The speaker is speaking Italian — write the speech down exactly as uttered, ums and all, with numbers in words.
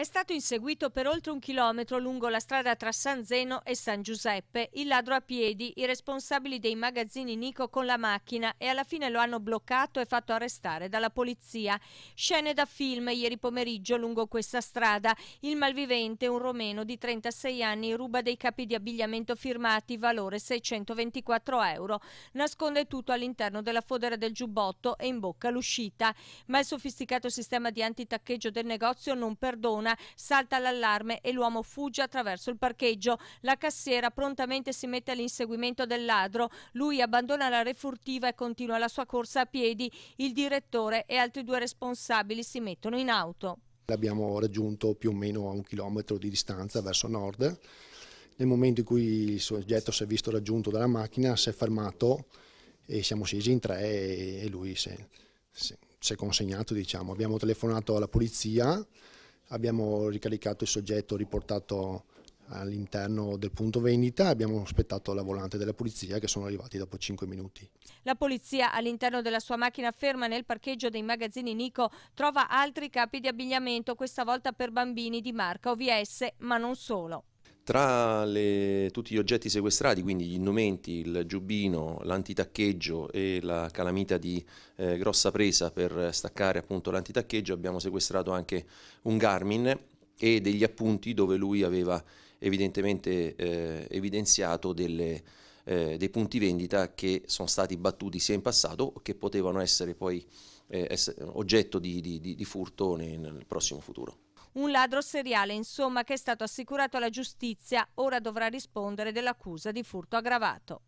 È stato inseguito per oltre un chilometro lungo la strada tra San Zeno e San Giuseppe, il ladro a piedi, i responsabili dei magazzini Nico con la macchina, e alla fine lo hanno bloccato e fatto arrestare dalla polizia. Scene da film ieri pomeriggio lungo questa strada. Il malvivente, un romeno di trentasei anni, ruba dei capi di abbigliamento firmati, valore seicentoventiquattro euro. Nasconde tutto all'interno della fodera del giubbotto e imbocca l'uscita. Ma il sofisticato sistema di antitaccheggio del negozio non perdona. Salta l'allarme e l'uomo fugge attraverso il parcheggio. La cassiera prontamente si mette all'inseguimento del ladro. Lui abbandona la refurtiva e continua la sua corsa a piedi. Il direttore e altri due responsabili si mettono in auto. L'abbiamo raggiunto più o meno a un chilometro di distanza verso nord. Nel momento in cui il soggetto si è visto raggiunto dalla macchina, si è fermato e siamo scesi in tre e lui si è, si è consegnato, diciamo. Abbiamo telefonato alla polizia. Abbiamo ricaricato il soggetto, riportato all'interno del punto vendita, abbiamo aspettato la volante della polizia, che sono arrivati dopo cinque minuti. La polizia, all'interno della sua macchina ferma nel parcheggio dei magazzini Nico, trova altri capi di abbigliamento, questa volta per bambini di marca O V S, ma non solo. Tra le, tutti gli oggetti sequestrati, quindi gli indumenti, il giubbino, l'antitaccheggio e la calamita di eh, grossa presa per staccare appunto l'antitaccheggio, abbiamo sequestrato anche un Garmin e degli appunti dove lui aveva evidentemente eh, evidenziato delle, eh, dei punti vendita che sono stati battuti sia in passato o che potevano essere poi eh, essere oggetto di, di, di, di furto nel, nel prossimo futuro. Un ladro seriale, insomma, che è stato assicurato alla giustizia, ora dovrà rispondere dell'accusa di furto aggravato.